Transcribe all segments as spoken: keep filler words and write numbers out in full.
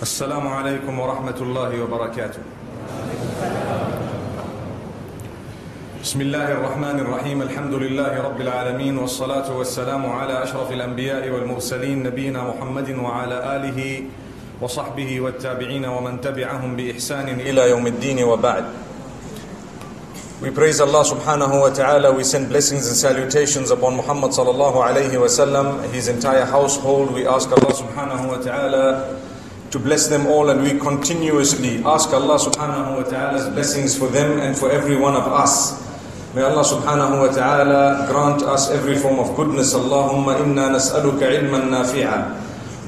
Assalamu alaikum wa rahmatullahi wa barakatuh. Bismillah ar-Rahman ar-Rahim. Alhamdulillahi Rabbil Alameen. Wassalatu wassalamu ala ashrafil anbiya'i wal mursaleen. Nabiyyina Muhammadin wa ala alihi wa sahbihi wa tabi'ina wa man tabi'ahum bi ihsanin ila yawmiddin wa ba'd. We praise Allah subhanahu wa ta'ala. We send blessings and salutations upon Muhammad sallallahu alayhi wa sallam, his entire household. We ask Allah subhanahu wa ta'ala to bless them all, and we continuously ask Allah subhanahu wa ta'ala's blessings for them and for every one of us. May Allah subhanahu wa ta'ala grant us every form of goodness. Allahumma inna nas'aluka ilman nafi'a.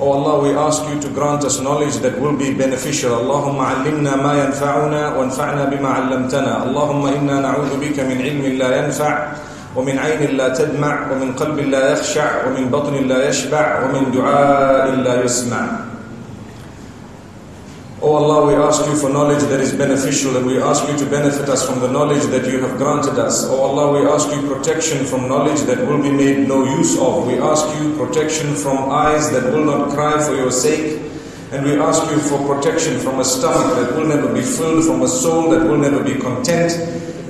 Oh Allah, we ask you to grant us knowledge that will be beneficial. Allahumma allimna ma yanfa'una wa anfa'na bima 'allamtana. Allahumma inna na'udhu bika min ilmin la yanfa'. ومن عين لا تدمع ومن قلب لا يخشع ومن بطن لا يشبع ومن دعاء لا يسمع. O Allah, we ask you for knowledge that is beneficial, and we ask you to benefit us from the knowledge that you have granted us. O Allah, we ask you protection from knowledge that will be made no use of. We ask you protection from eyes that will not cry for your sake. And we ask you for protection from a stomach that will never be filled, from a soul that will never be content.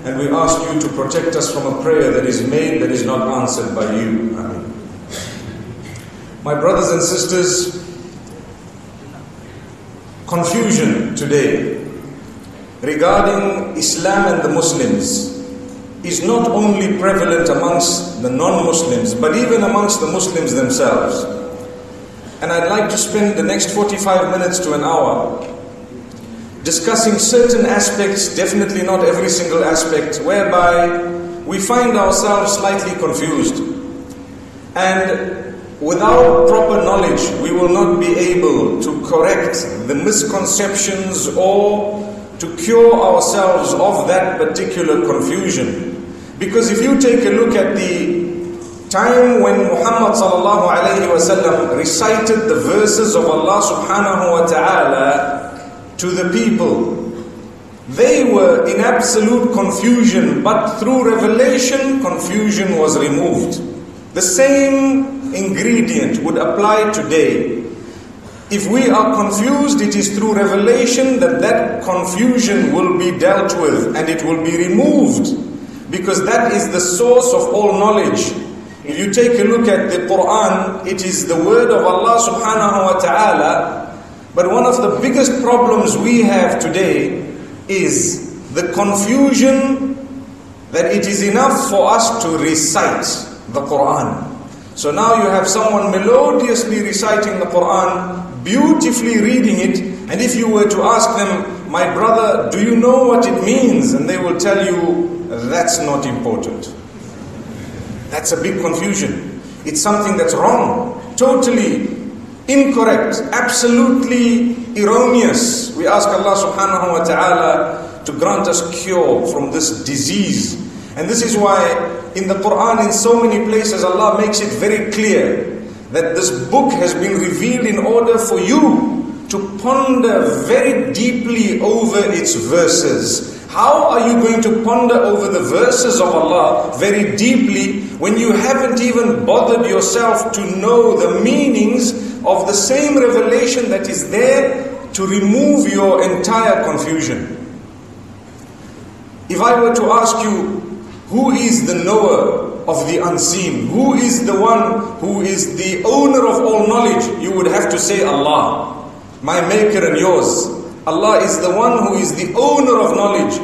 And we ask you to protect us from a prayer that is made that is not answered by you. Amen. My brothers and sisters, confusion today regarding Islam and the Muslims is not only prevalent amongst the non-Muslims, but even amongst the Muslims themselves. And I'd like to spend the next forty-five minutes to an hour discussing certain aspects, definitely not every single aspect, whereby we find ourselves slightly confused. And without proper knowledge, we will not be able to correct the misconceptions or to cure ourselves of that particular confusion. Because if you take a look at the time when Muhammad sallallahu alayhi wa sallam recited the verses of Allah subhanahu wa ta'ala to the people, they were in absolute confusion, but through revelation, confusion was removed. The same ingredient would apply today. If we are confused, it is through revelation that that confusion will be dealt with and it will be removed, because that is the source of all knowledge. If you take a look at the Qur'an, it is the word of Allah subhanahu wa ta'ala. But one of the biggest problems we have today is the confusion that it is enough for us to recite the Qur'an. So now you have someone melodiously reciting the Qur'an, beautifully reading it, and if you were to ask them, my brother, do you know what it means? And they will tell you, that's not important. That's a big confusion. It's something that's wrong, totally incorrect, absolutely erroneous. We ask Allah subhanahu wa ta'ala to grant us cure from this disease. And this is why in the Qur'an, in so many places, Allah makes it very clear that this book has been revealed in order for you to ponder very deeply over its verses. How are you going to ponder over the verses of Allah very deeply when you haven't even bothered yourself to know the meanings of the same revelation that is there to remove your entire confusion? If I were to ask you, who is the knower of the unseen? Who is the one who is the owner of all knowledge? You would have to say Allah, my maker and yours. Allah is the one who is the owner of knowledge.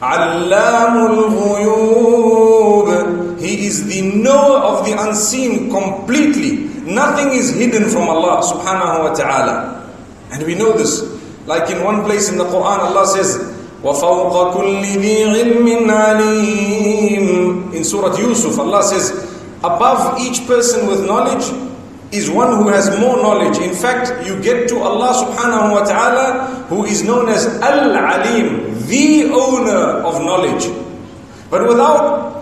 Allamul Ghuyub. He is the knower of the unseen completely. Nothing is hidden from Allah subhanahu wa ta'ala. And we know this. Like in one place in the Qur'an, Allah says, وَفَوْقَ كُلِّ ذِي عِلْمٍ عَلِيمٍ. In Surah Yusuf, Allah says, above each person with knowledge is one who has more knowledge. In fact, you get to Allah subhanahu wa ta'ala, who is known as Al-Alim, the owner of knowledge. But without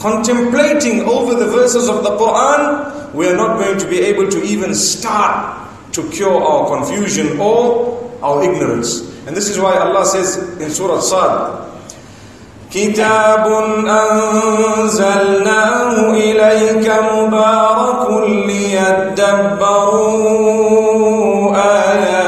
contemplating over the verses of the Qur'an, we are not going to be able to even start to cure our confusion or our ignorance. And this is why Allah says in Surah Sad, كِتَابٌ أَنزَلْنَاهُ إِلَيْكَ مُبَارَكٌ لِيَدَّبَّرُوا آيَاتِهِ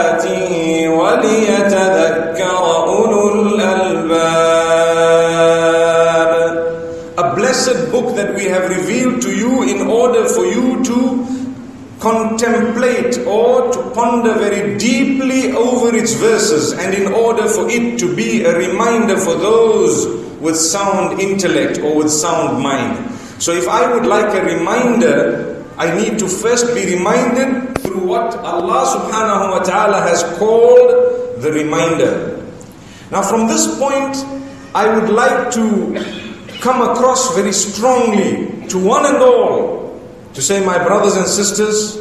ought to ponder very deeply over its verses, and in order for it to be a reminder for those with sound intellect or with sound mind. So if I would like a reminder, I need to first be reminded through what Allah subhanahu wa ta'ala has called the reminder. Now from this point, I would like to come across very strongly to one and all to say, my brothers and sisters,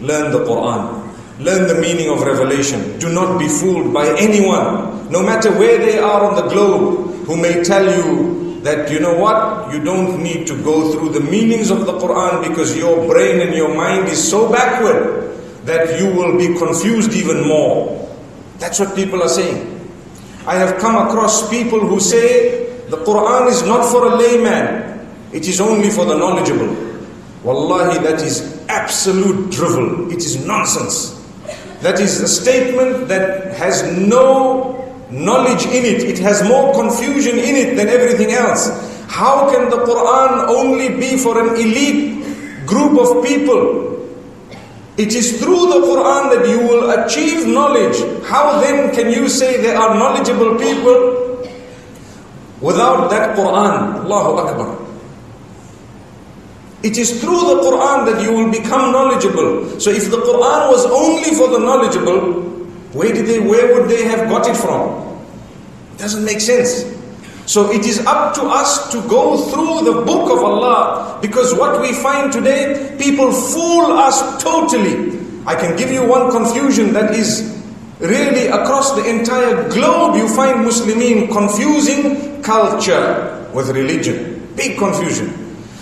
learn the Qur'an. Learn the meaning of revelation. Do not be fooled by anyone, no matter where they are on the globe, who may tell you that, you know what, you don't need to go through the meanings of the Qur'an because your brain and your mind is so backward that you will be confused even more. That's what people are saying. I have come across people who say, the Qur'an is not for a layman, it is only for the knowledgeable. Wallahi, that is absolute drivel. It is nonsense. That is a statement that has no knowledge in it. It has more confusion in it than everything else. How can the Qur'an only be for an elite group of people? It is through the Qur'an that you will achieve knowledge. How then can you say there are knowledgeable people without that Qur'an? Allahu Akbar. It is through the Qur'an that you will become knowledgeable. So if the Qur'an was only for the knowledgeable, where did they, where would they have got it from? It doesn't make sense. So it is up to us to go through the book of Allah, because what we find today, people fool us totally. I can give you one confusion that is really across the entire globe. You find Muslimin confusing culture with religion. Big confusion.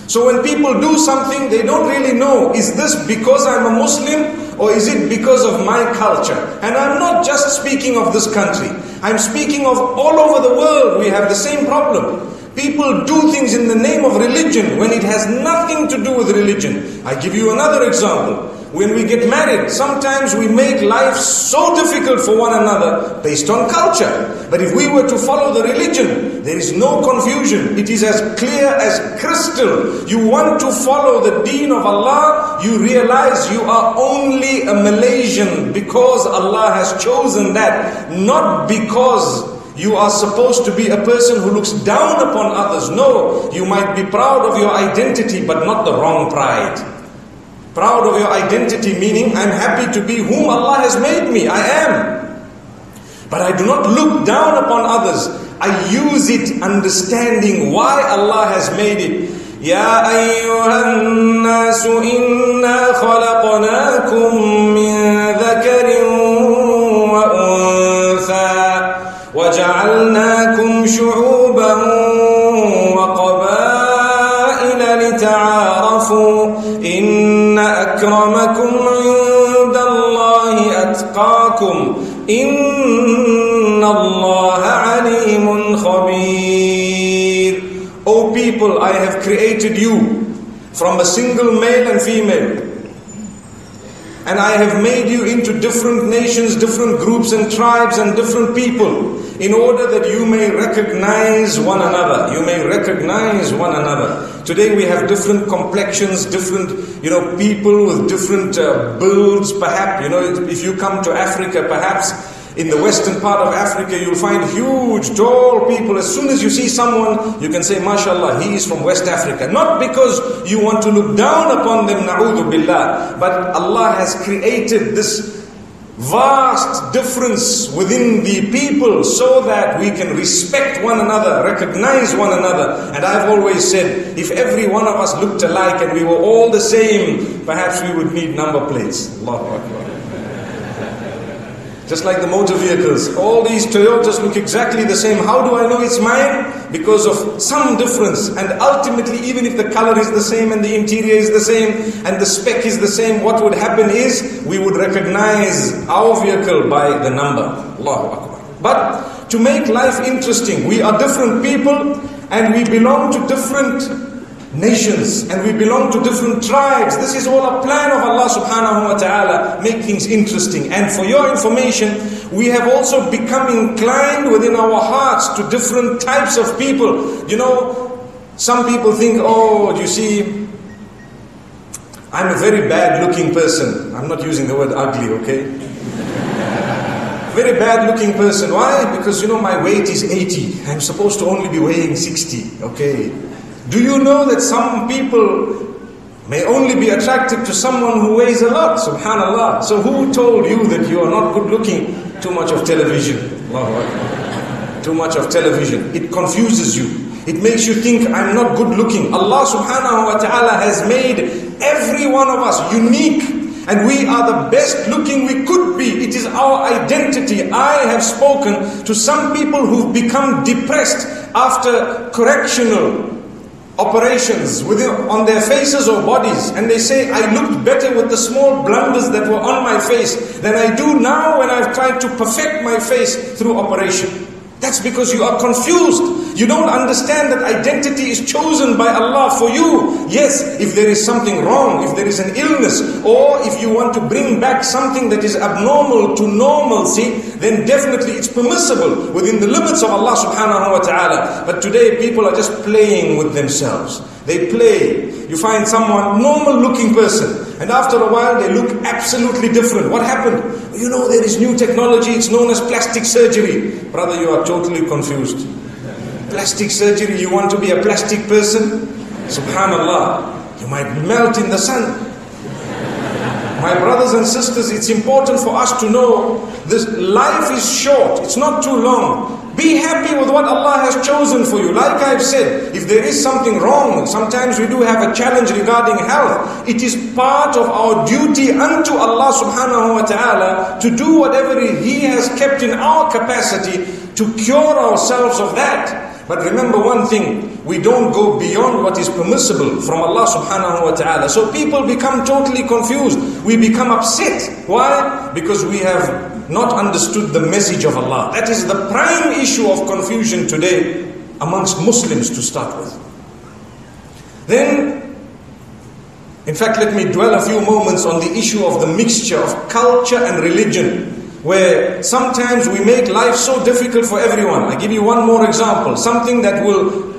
So when people do something, they don't really know, is this because I'm a Muslim or is it because of my culture? And I'm not just speaking of this country. I'm speaking of all over the world. We have the same problem. People do things in the name of religion when it has nothing to do with religion. I give you another example. When we get married, sometimes we make life so difficult for one another based on culture. But if we were to follow the religion, there is no confusion. It is as clear as crystal. You want to follow the Deen of Allah, you realize you are only a Malaysian because Allah has chosen that, not because you are supposed to be a person who looks down upon others. No, you might be proud of your identity, but not the wrong pride. Proud of your identity, meaning I'm happy to be whom Allah has made me. I am. But I do not look down upon others. I use it understanding why Allah has made it. Ya ayyuhan nasu inna khalaqnakum min dhakarin wa untha. وَجَعَلْنَاكُمْ شُعُوبًا وَقَبَائِلَ لِتَعَارَفُوا إِنَّ أَكْرَمَكُمْ عِنْدَ اللَّهِ أَتْقَاكُمْ إِنَّ اللَّهَ عَلِيمٌ خَبِيرٌ. O people, I have created you from a single male and female, and I have made you into different nations, different groups and tribes and different people, in order that you may recognize one another. You may recognize one another. Today we have different complexions, different, you know, people with different uh, builds, perhaps. You know, if you come to Africa, perhaps in the western part of Africa, you'll find huge, tall people. As soon as you see someone, you can say, Mashallah, he is from West Africa. Not because you want to look down upon them, A'udhu Billah, but Allah has created this vast difference within the people so that we can respect one another, recognize one another. And I've always said, if every one of us looked alike and we were all the same, perhaps we would need number plates. Allahu Akbar. Just like the motor vehicles, all these Toyotas look exactly the same. How do I know it's mine? Because of some difference. And ultimately, even if the color is the same and the interior is the same and the spec is the same, what would happen is we would recognize our vehicle by the number. Allahu Akbar. But to make life interesting, we are different people and we belong to different nations and we belong to different tribes. This is all a plan of Allah subhanahu wa ta'ala. Make things interesting. And for your information, we have also become inclined within our hearts to different types of people. You know, some people think, oh, you see, I'm a very bad looking person. I'm not using the word ugly, okay? Very bad looking person. Why? Because you know my weight is eighty. I'm supposed to only be weighing sixty, okay? Do you know that some people may only be attracted to someone who weighs a lot? Subhanallah. So who told you that you are not good looking? Too much of television. Allahu Akbar. Too much of television. It confuses you. It makes you think I'm not good looking. Allah subhanahu wa ta'ala has made every one of us unique, and we are the best looking we could be. It is our identity. I have spoken to some people who've become depressed after correctional operations within, on their faces or bodies, and they say, I looked better with the small blunders that were on my face than I do now when I've tried to perfect my face through operation. That's because you are confused. You don't understand that identity is chosen by Allah for you. Yes, if there is something wrong, if there is an illness, or if you want to bring back something that is abnormal to normalcy, then definitely it's permissible within the limits of Allah subhanahu wa ta'ala. But today people are just playing with themselves. They play. You find someone, normal looking person, and after a while they look absolutely different. What happened? You know, there is new technology, it's known as plastic surgery. Brother, you are totally confused. Plastic surgery, you want to be a plastic person? Subhanallah, you might melt in the sun. My brothers and sisters, it's important for us to know this life is short, it's not too long. Be happy with what Allah has chosen for you. Like I've said, if there is something wrong, sometimes we do have a challenge regarding health. It is part of our duty unto Allah subhanahu wa ta'ala to do whatever He has kept in our capacity to cure ourselves of that. But remember one thing, we don't go beyond what is permissible from Allah subhanahu wa ta'ala. So people become totally confused. We become upset. Why? Because we have not understood the message of Allah. That is the prime issue of confusion today amongst Muslims to start with. Then, in fact, let me dwell a few moments on the issue of the mixture of culture and religion, where sometimes we make life so difficult for everyone. I give you one more example, something that will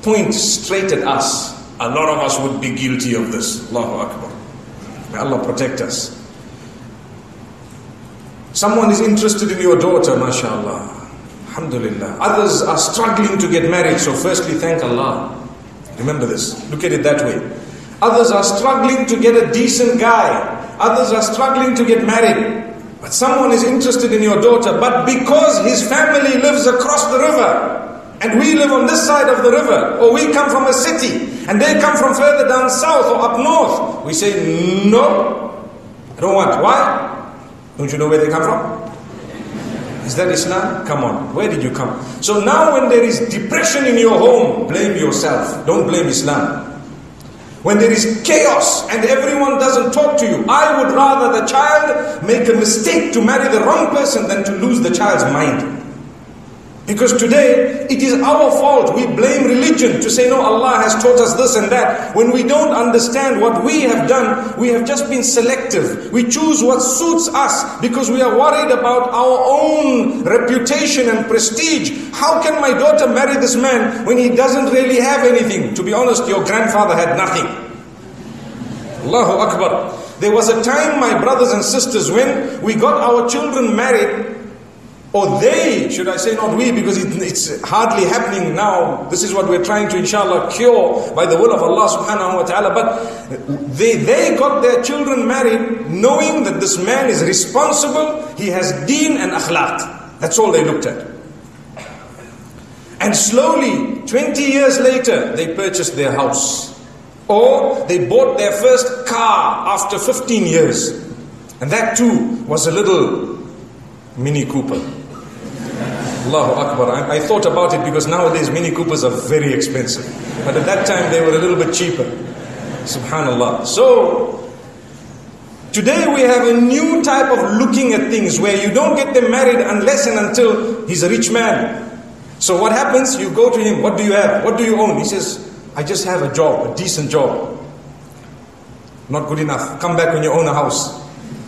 point straight at us. A lot of us would be guilty of this. Allahu Akbar. May Allah protect us. Someone is interested in your daughter, mashallah. Alhamdulillah. Others are struggling to get married, so firstly thank Allah. Remember this, look at it that way. Others are struggling to get a decent guy. Others are struggling to get married. But someone is interested in your daughter, but because his family lives across the river, and we live on this side of the river, or we come from a city, and they come from further down south or up north, we say, no, I don't want. Why? Don't you know where they come from? Is that Islam? Come on, where did you come? So now when there is depression in your home, blame yourself. Don't blame Islam. When there is chaos and everyone doesn't talk to you, I would rather the child make a mistake to marry the wrong person than to lose the child's mind. Because today, it is our fault. We blame religion to say, no, Allah has taught us this and that. When we don't understand what we have done, we have just been selective. We choose what suits us because we are worried about our own reputation and prestige. How can my daughter marry this man when he doesn't really have anything? To be honest, your grandfather had nothing. Allahu Akbar. There was a time, my brothers and sisters, when we got our children married. Or they, should I say not we, because it, it's hardly happening now. This is what we're trying to, inshallah, cure by the will of Allah subhanahu wa ta'ala. But they, they got their children married knowing that this man is responsible. He has deen and akhlaq. That's all they looked at. And slowly, twenty years later, they purchased their house. Or they bought their first car after fifteen years. And that too was a little Mini Cooper. Allahu Akbar. I, I thought about it because nowadays Mini Coopers are very expensive. But at that time they were a little bit cheaper. Subhanallah. So, today we have a new type of looking at things where you don't get them married unless and until he's a rich man. So what happens? You go to him. What do you have? What do you own? He says, I just have a job, a decent job. Not good enough. Come back when you own a house.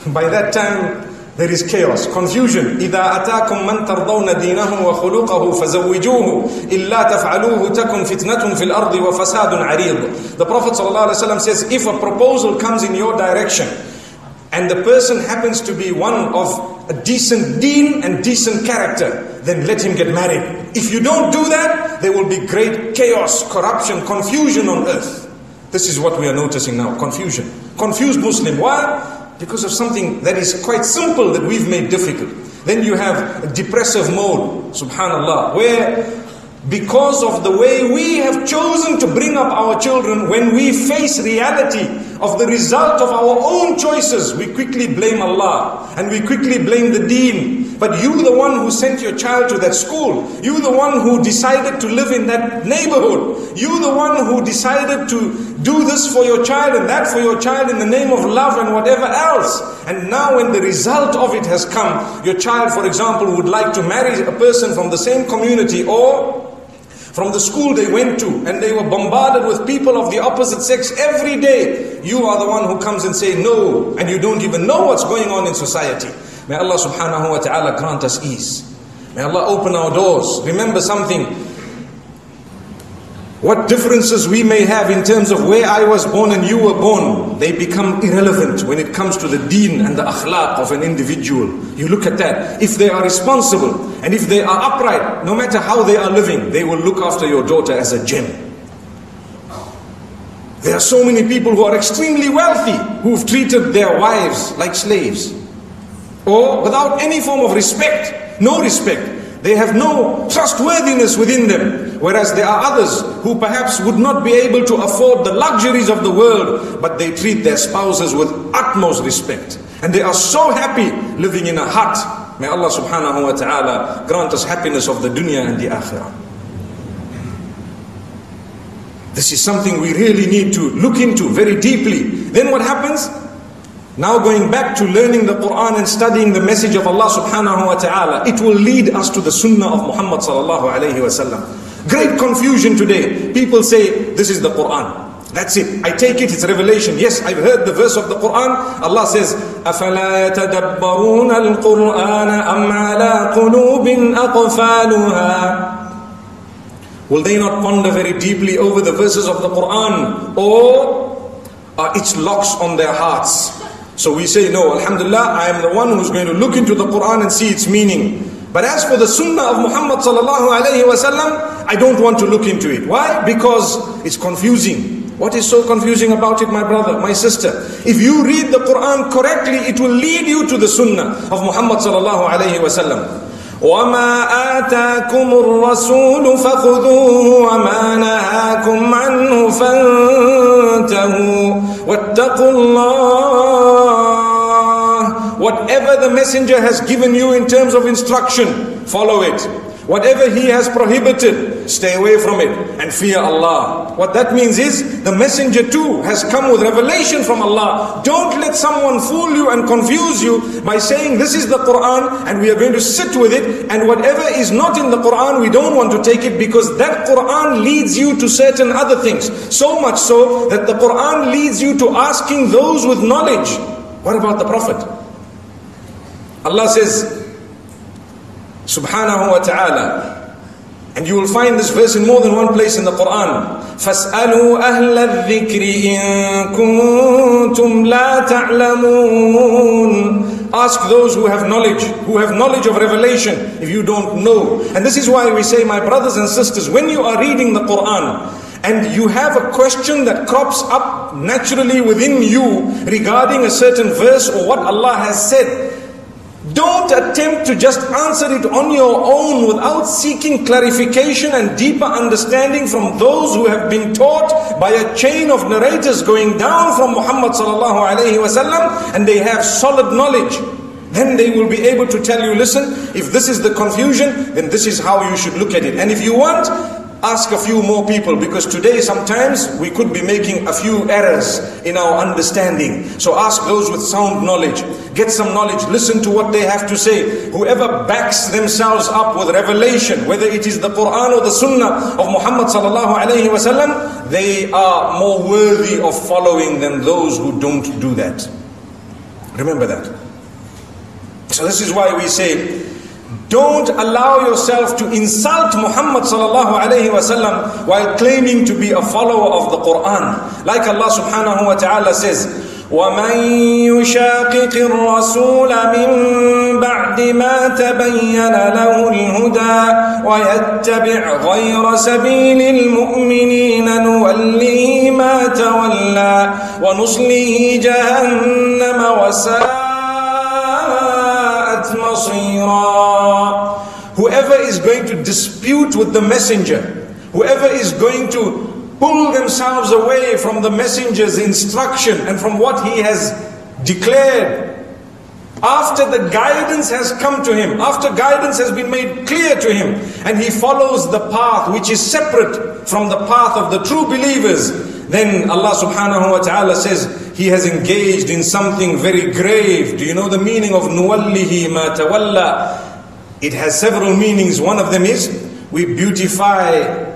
By that time, There is chaos, confusion. إِذَا أَتَاكُمْ مَنْ تَرْضَوْنَ دِينَهُ وَخُلُقَهُ فَزَوِّجُوهُ إِلَّا تَفْعَلُوهُ تَكُنْ فِتْنَةٌ فِي الْأَرْضِ وَفَسَادٌ عَرِيضٌ. The Prophet ﷺ says, if a proposal comes in your direction and the person happens to be one of a decent deen and decent character, then let him get married. If you don't do that, there will be great chaos, corruption, confusion on earth. This is what we are noticing now, confusion. Confused Muslim. Why? Because of something that is quite simple that we've made difficult. Then you have a depressive mode, subhanallah, where because of the way we have chosen to bring up our children, when we face reality of the result of our own choices, we quickly blame Allah and we quickly blame the deen. But you the one who sent your child to that school, you the one who decided to live in that neighborhood, you the one who decided to do this for your child and that for your child in the name of love and whatever else. And now when the result of it has come, your child, for example, would like to marry a person from the same community or from the school they went to, and they were bombarded with people of the opposite sex every day. You are the one who comes and say no, and you don't even know what's going on in society. May Allah subhanahu wa ta'ala grant us ease. May Allah open our doors. Remember something. What differences we may have in terms of where I was born and you were born, they become irrelevant when it comes to the deen and the akhlaq of an individual. You look at that. If they are responsible and if they are upright, no matter how they are living, they will look after your daughter as a gem. There are so many people who are extremely wealthy who've treated their wives like slaves or without any form of respect, no respect. They have no trustworthiness within them, whereas there are others who perhaps would not be able to afford the luxuries of the world, but they treat their spouses with utmost respect. And they are so happy living in a hut. May Allah subhanahu wa ta'ala grant us happiness of the dunya and the akhirah. This is something we really need to look into very deeply. Then what happens? Now going back to learning the Qur'an and studying the message of Allah subhanahu wa ta'ala, it will lead us to the sunnah of Muhammad sallallahu alayhi wa sallam. Great confusion today. People say, this is the Qur'an. That's it. I take it, it's revelation. Yes, I've heard the verse of the Qur'an. Allah says, أَفَلَا يَتَدَبَّرُونَ الْقُرْآنَ أَمْ عَلَىٰ قُلُوبٍ أَقْفَالُهَا. Will they not ponder very deeply over the verses of the Qur'an, or are its locks on their hearts? So we say, no, alhamdulillah, I am the one who's going to look into the Qur'an and see its meaning. But as for the sunnah of Muhammad sallallahu alayhi wa sallam, I don't want to look into it. Why? Because it's confusing. What is so confusing about it, my brother, my sister? If you read the Qur'an correctly, it will lead you to the sunnah of Muhammad sallallahu alayhi wa sallam. وَمَا آتَاكُمُ الرَّسُولُ فَخُذُوهُ وَمَا نَهَاكُمْ عَنْهُ فَانْتَهُوا وَاتَّقُوا اللَّهَ. Whatever the messenger has given you in terms of instruction, follow it. Whatever he has prohibited, stay away from it and fear Allah. What that means is, the messenger too has come with revelation from Allah. Don't let someone fool you and confuse you by saying this is the Qur'an and we are going to sit with it, and whatever is not in the Qur'an, we don't want to take it, because that Qur'an leads you to certain other things. So much so that the Qur'an leads you to asking those with knowledge, what about the Prophet? Allah says, subhanahu wa ta'ala, and you will find this verse in more than one place in the Qur'an, فَاسْأَلُوا أَهْلَ الذِّكْرِ إِن كُنتُمْ لَا تَعْلَمُونَ. Ask those who have knowledge, who have knowledge of revelation, if you don't know. And this is why we say, my brothers and sisters, when you are reading the Qur'an and you have a question that crops up naturally within you regarding a certain verse or what Allah has said, don't attempt to just answer it on your own without seeking clarification and deeper understanding from those who have been taught by a chain of narrators going down from Muhammad sallallahu alayhi wa sallam, and they have solid knowledge. Then they will be able to tell you, listen, if this is the confusion, then this is how you should look at it. And if you want, ask a few more people, because today sometimes we could be making a few errors in our understanding. So ask those with sound knowledge. Get some knowledge. Listen to what they have to say. Whoever backs themselves up with revelation, whether it is the Qur'an or the sunnah of Muhammad sallallahu alayhi wa sallam, they are more worthy of following than those who don't do that. Remember that. So this is why we say, don't allow yourself to insult Muhammad sallallahu alayhi wa sallam while claiming to be a follower of the Qur'an. Like Allah subhanahu wa ta'ala says, وَمَنْ يُشَاقِقِ الرَّسُولَ مِنْ بَعْدِ مَا تَبَيَّنَ لَهُ الْهُدَى وَيَتَّبِعْ غَيْرَ سَبِيلِ الْمُؤْمِنِينَ نُوَلِّهِ مَا تَوَلَّى وَنُصْلِهِ جَهَنَّمَ وَسَاءَتْ مَصِيرًا. Whoever is going to dispute with the messenger, whoever is going to pull themselves away from the messenger's instruction and from what he has declared, after the guidance has come to him, after guidance has been made clear to him, and he follows the path which is separate from the path of the true believers, then Allah subhanahu wa ta'ala says he has engaged in something very grave. Do you know the meaning of nuwallihi ma tawalla? It has several meanings. One of them is, we beautify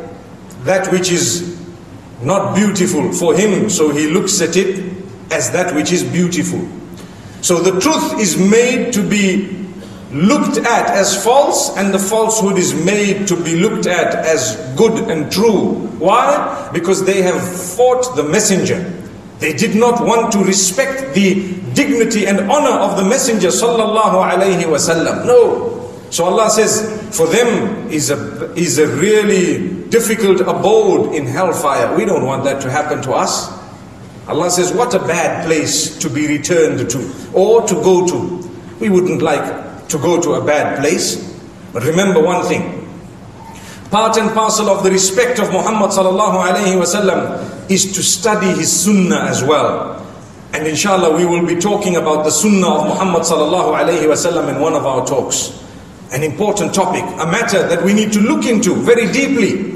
that which is not beautiful for him, so he looks at it as that which is beautiful. So the truth is made to be looked at as false, and the falsehood is made to be looked at as good and true. Why? Because they have fought the messenger. They did not want to respect the dignity and honor of the messenger sallallahu alayhi wa sallam. No. So Allah says, for them is a, is a really difficult abode in hellfire. We don't want that to happen to us. Allah says, what a bad place to be returned to or to go to. We wouldn't like to go to a bad place. But remember one thing, part and parcel of the respect of Muhammad sallallahu alayhi wa sallam is to study his sunnah as well. And inshallah we will be talking about the sunnah of Muhammad sallallahu alayhi wa sallam in one of our talks. An important topic, a matter that we need to look into very deeply.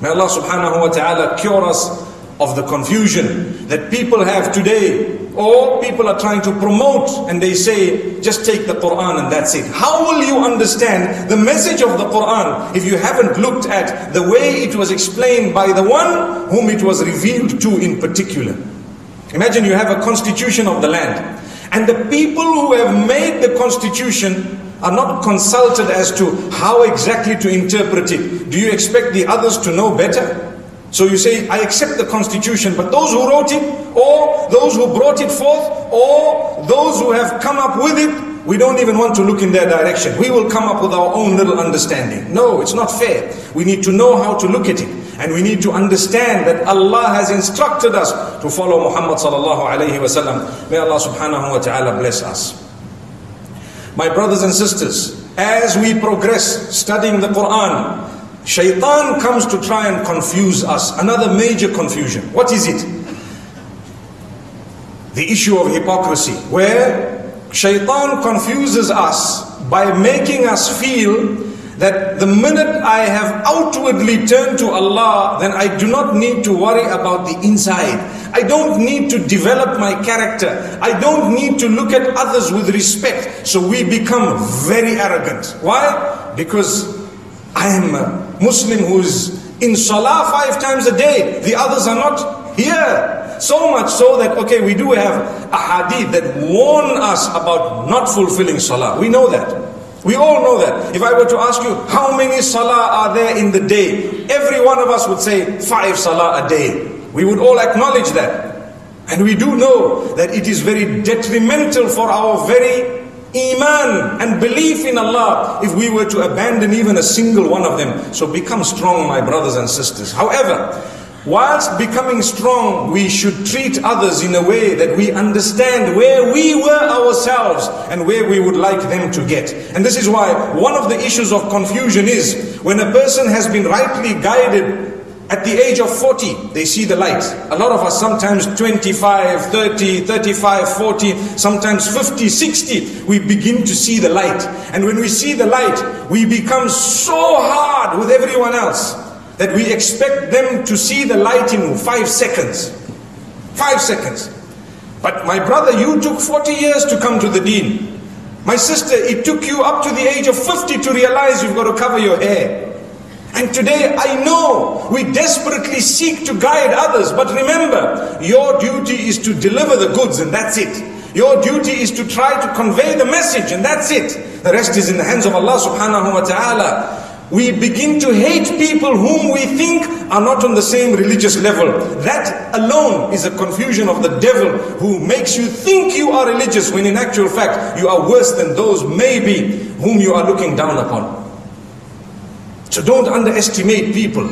May Allah subhanahu wa ta'ala cure us of the confusion that people have today, or people are trying to promote and they say, just take the Qur'an and that's it. How will you understand the message of the Qur'an if you haven't looked at the way it was explained by the one whom it was revealed to in particular? Imagine you have a constitution of the land, and the people who have made the constitution are not consulted as to how exactly to interpret it. Do you expect the others to know better? So you say, I accept the constitution, but those who wrote it, or those who brought it forth, or those who have come up with it, we don't even want to look in their direction. We will come up with our own little understanding. No, it's not fair. We need to know how to look at it. And we need to understand that Allah has instructed us to follow Muhammad sallallahu alayhi wa sallam. May Allah subhanahu wa ta'ala bless us. My brothers and sisters, as we progress studying the Qur'an, Shaitan comes to try and confuse us. Another major confusion. What is it? The issue of hypocrisy, where Shaitan confuses us by making us feel that the minute I have outwardly turned to Allah, then I do not need to worry about the inside. I don't need to develop my character. I don't need to look at others with respect. So we become very arrogant. Why? Because I am a Muslim who's in Salah five times a day. The others are not here. So much so that, okay, we do have a hadith that warn us about not fulfilling Salah. We know that. We all know that. If I were to ask you, how many Salah are there in the day? Every one of us would say five Salah a day. We would all acknowledge that. And we do know that it is very detrimental for our very Iman and belief in Allah if we were to abandon even a single one of them. So become strong, my brothers and sisters. However, whilst becoming strong, we should treat others in a way that we understand where we were ourselves and where we would like them to get. And this is why one of the issues of confusion is when a person has been rightly guided. At the age of forty, they see the light. A lot of us sometimes twenty-five, thirty, thirty-five, forty, sometimes fifty, sixty, we begin to see the light. And when we see the light, we become so hard with everyone else that we expect them to see the light in five seconds. Five seconds. But my brother, you took forty years to come to the deen. My sister, it took you up to the age of fifty to realize you've got to cover your hair. And today I know we desperately seek to guide others, but remember, your duty is to deliver the goods and that's it. Your duty is to try to convey the message, and that's it. The rest is in the hands of Allah subhanahu wa ta'ala. We begin to hate people whom we think are not on the same religious level. That alone is a confusion of the devil, who makes you think you are religious when in actual fact you are worse than those maybe whom you are looking down upon. So don't underestimate people.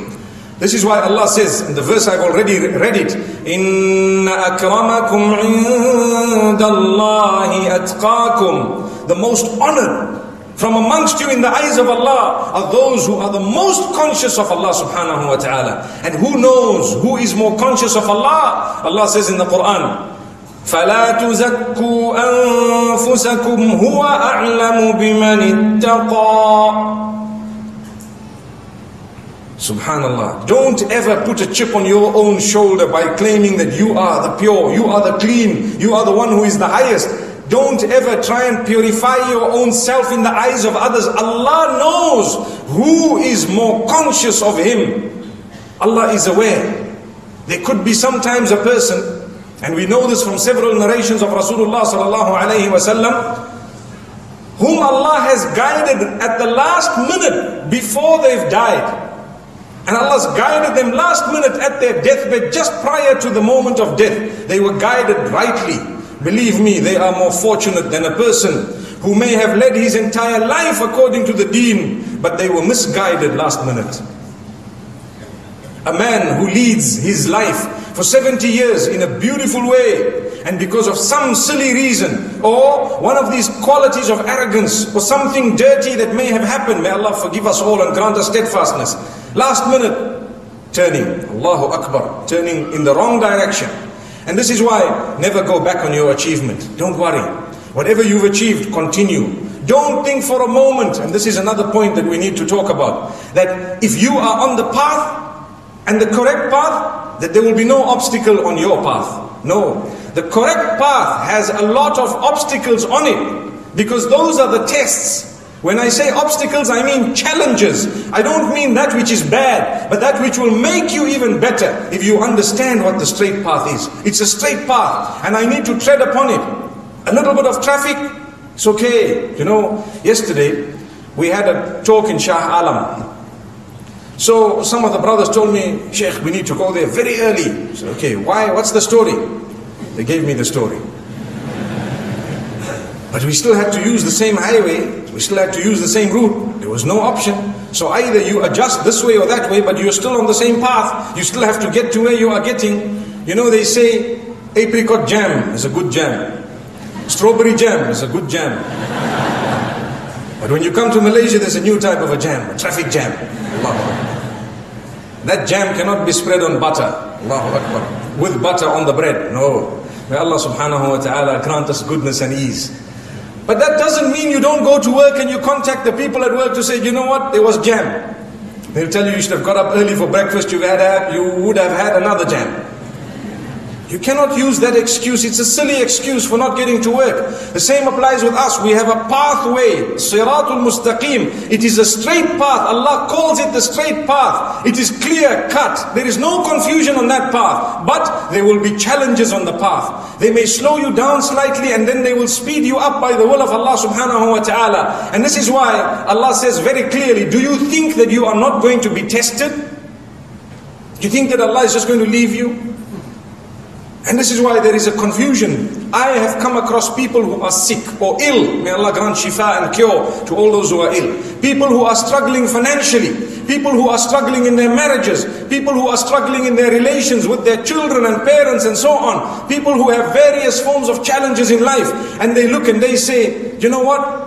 This is why Allah says in the verse, I've already read it, Inna akramakum indallahi atqakum. The most honored from amongst you in the eyes of Allah are those who are the most conscious of Allah subhanahu wa ta'ala. And who knows who is more conscious of Allah? Allah says in the Quran, فَلَا تُزَكُّوا أَنفُسَكُمْ هُوَ أَعْلَمُ بِمَنِ اتَّقَى. Subhanallah. Don't ever put a chip on your own shoulder by claiming that you are the pure, you are the clean, you are the one who is the highest. Don't ever try and purify your own self in the eyes of others. Allah knows who is more conscious of Him. Allah is aware. There could be sometimes a person, and we know this from several narrations of Rasulullah sallallahu alaihi wasallam, whom Allah has guided at the last minute before they've died. And Allah's guided them last minute at their deathbed, just prior to the moment of death. They were guided rightly. Believe me, they are more fortunate than a person who may have led his entire life according to the Deen, but they were misguided last minute. A man who leads his life for seventy years in a beautiful way, and because of some silly reason, or one of these qualities of arrogance, or something dirty that may have happened, may Allah forgive us all and grant us steadfastness. Last minute, turning, Allahu Akbar, turning in the wrong direction. And this is why, never go back on your achievement. Don't worry. Whatever you've achieved, continue. Don't think for a moment, and this is another point that we need to talk about, that if you are on the path, and the correct path, that there will be no obstacle on your path. No. The correct path has a lot of obstacles on it, because those are the tests. When I say obstacles, I mean challenges. I don't mean that which is bad, but that which will make you even better if you understand what the straight path is. It's a straight path, and I need to tread upon it. A little bit of traffic, it's okay. You know, yesterday we had a talk in Shah Alam. So some of the brothers told me, Sheikh, we need to go there very early. I said, okay, why? What's the story? They gave me the story. But we still had to use the same highway. We still had to use the same route. There was no option. So either you adjust this way or that way, but you're still on the same path. You still have to get to where you are getting. You know, they say apricot jam is a good jam. Strawberry jam is a good jam. But when you come to Malaysia, there's a new type of a jam, a traffic jam. Allahu Akbar. That jam cannot be spread on butter. Allahu Akbar. With butter on the bread. No. May Allah subhanahu wa ta'ala grant us goodness and ease. But that doesn't mean you don't go to work and you contact the people at work to say, you know what, there was jam. They'll tell you you should have got up early for breakfast, you had a, you would have had another jam. You cannot use that excuse. It's a silly excuse for not getting to work. The same applies with us. We have a pathway, Siratul Mustaqim. It is a straight path. Allah calls it the straight path. It is clear cut. There is no confusion on that path. But there will be challenges on the path. They may slow you down slightly, and then they will speed you up by the will of Allah subhanahu wa ta'ala. And this is why Allah says very clearly, do you think that you are not going to be tested? Do you think that Allah is just going to leave you? And this is why there is a confusion. I have come across people who are sick or ill. May Allah grant shifa and cure to all those who are ill. People who are struggling financially. People who are struggling in their marriages. People who are struggling in their relations with their children and parents and so on. People who have various forms of challenges in life. And they look and they say, you know what?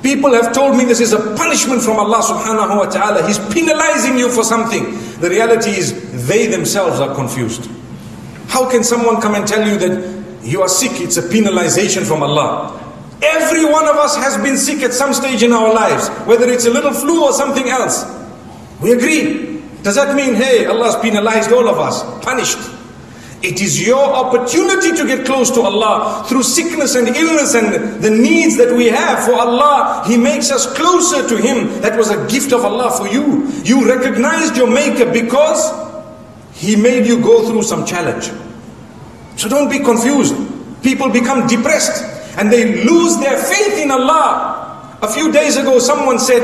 People have told me this is a punishment from Allah subhanahu wa ta'ala. He's penalizing you for something. The reality is they themselves are confused. How can someone come and tell you that you are sick? It's a penalization from Allah. Every one of us has been sick at some stage in our lives, whether it's a little flu or something else. We agree. Does that mean, hey, Allah's penalized all of us, punished? It is your opportunity to get close to Allah through sickness and illness and the needs that we have for Allah. He makes us closer to Him. That was a gift of Allah for you. You recognized your Maker because He made you go through some challenge. So don't be confused. People become depressed and they lose their faith in Allah. A few days ago, someone said,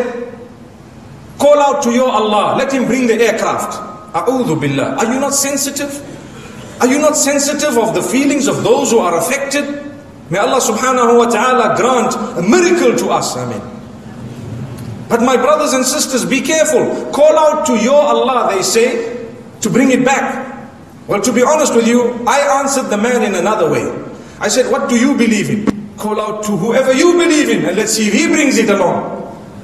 call out to your Allah, let him bring the aircraft. A'udhu Billah. Are you not sensitive? Are you not sensitive of the feelings of those who are affected? May Allah subhanahu wa ta'ala grant a miracle to us. Ameen. But my brothers and sisters, be careful. Call out to your Allah, they say, to bring it back. Well, to be honest with you, I answered the man in another way. I said, what do you believe in? Call out to whoever you believe in and let's see if he brings it along.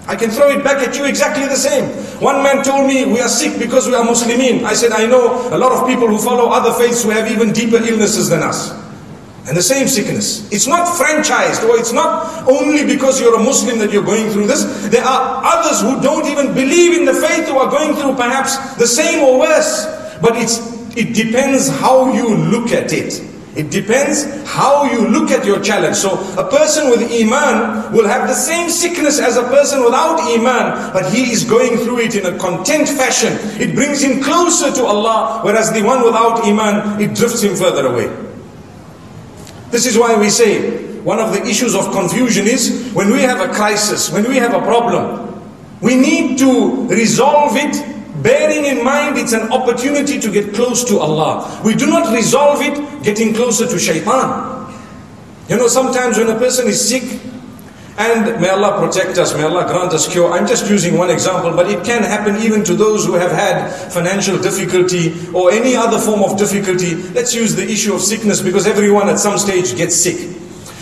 I can throw it back at you exactly the same. One man told me, we are sick because we are Muslimin. I said, I know a lot of people who follow other faiths who have even deeper illnesses than us. And the same sickness. It's not franchised, or it's not only because you're a Muslim that you're going through this. There are others who don't even believe in the faith who are going through perhaps the same or worse. But it's it depends how you look at it. It depends how you look at your challenge. So a person with Iman will have the same sickness as a person without Iman, but he is going through it in a content fashion. It brings him closer to Allah, whereas the one without Iman, it drifts him further away. This is why we say one of the issues of confusion is when we have a crisis, when we have a problem, we need to resolve it bearing in mind it's an opportunity to get close to Allah. We do not resolve it getting closer to Shaitan. You know, sometimes when a person is sick, and may Allah protect us, may Allah grant us cure. I'm just using one example, but it can happen even to those who have had financial difficulty or any other form of difficulty. Let's use the issue of sickness because everyone at some stage gets sick.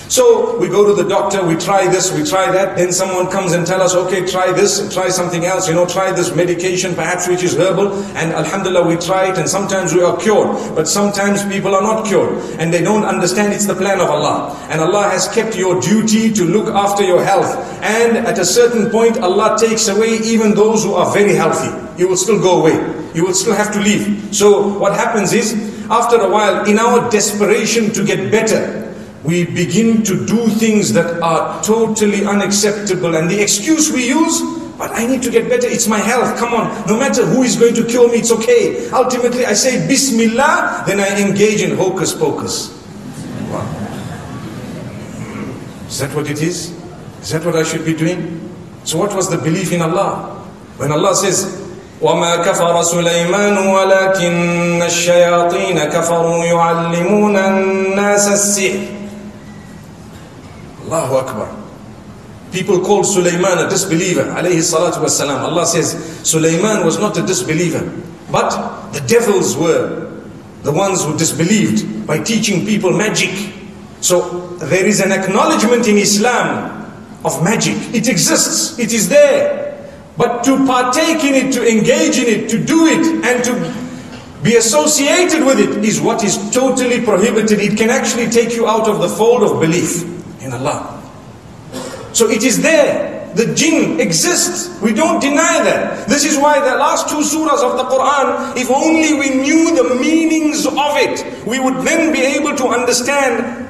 So we go to the doctor, we try this, we try that, then someone comes and tells us, okay, try this, try something else, you know, try this medication perhaps which is herbal, and Alhamdulillah we try it and sometimes we are cured, but sometimes people are not cured and they don't understand it's the plan of Allah. And Allah has kept your duty to look after your health, and at a certain point Allah takes away even those who are very healthy. You will still go away, you will still have to leave. So what happens is, after a while, in our desperation to get better, we begin to do things that are totally unacceptable, and the excuse we use, but I need to get better, it's my health, come on, no matter who is going to cure me, it's okay. Ultimately I say Bismillah, then I engage in hocus pocus. Wow. Is that what it is? Is that what I should be doing? So what was the belief in Allah? When Allah says, وَمَا كَفَرَ سُلَيْمَانُ وَلَكِنَّ الشَّيَاطِينَ كَفَرُوا يُعَلِّمُونَ النَّاسَ السِّحْرَ. Allahu Akbar. People called Sulaiman a disbeliever, alayhi salatu wasalam. Allah says, Sulaiman was not a disbeliever, but the devils were the ones who disbelieved by teaching people magic. So there is an acknowledgement in Islam of magic. It exists, it is there. But to partake in it, to engage in it, to do it, and to be associated with it is what is totally prohibited. It can actually take you out of the fold of belief in Allah. So it is there. The jinn exists. We don't deny that. This is why the last two surahs of the Qur'an, if only we knew the meanings of it, we would then be able to understand